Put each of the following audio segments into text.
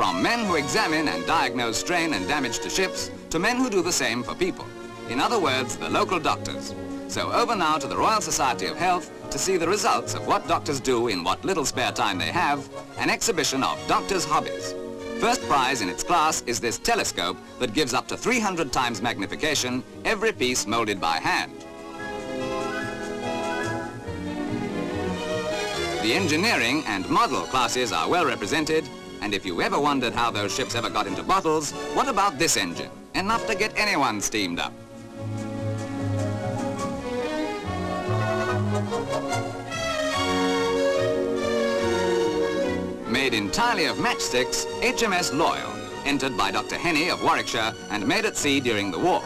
from men who examine and diagnose strain and damage to ships to men who do the same for people. In other words, the local doctors. So over now to the Royal Society of Health to see the results of what doctors do in what little spare time they have, an exhibition of doctors' hobbies. First prize in its class is this telescope that gives up to 300 times magnification, every piece molded by hand. The engineering and model classes are well represented, and if you ever wondered how those ships ever got into bottles, what about this engine? Enough to get anyone steamed up. Made entirely of matchsticks, HMS Loyal, entered by Doctor Henny of Warwickshire and made at sea during the war.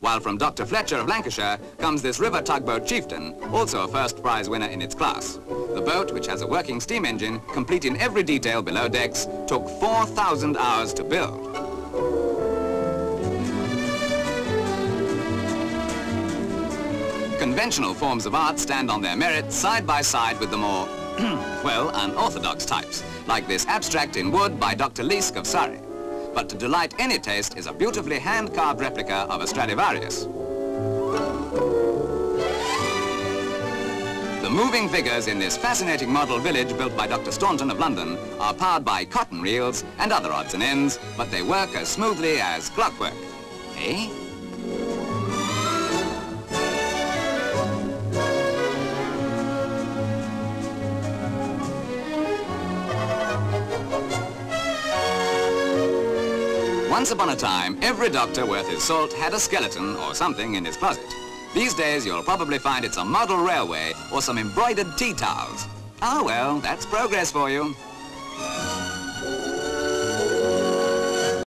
While from Doctor Fletcher of Lancashire comes this river tugboat Chieftain, also a first prize winner in its class. The boat, which has a working steam engine, complete in every detail below decks, took 4,000 hours to build. Conventional forms of art stand on their merit side by side with the more, well, unorthodox types, like this abstract in wood by Doctor Leask of Surrey. But to delight any taste is a beautifully hand-carved replica of a Stradivarius. The moving figures in this fascinating model village built by Dr. Staunton of London are powered by cotton reels and other odds and ends, but they work as smoothly as clockwork. Eh? Once upon a time, every doctor worth his salt had a skeleton or something in his closet. These days, you'll probably find it's a model railway or some embroidered tea towels. Ah well, that's progress for you.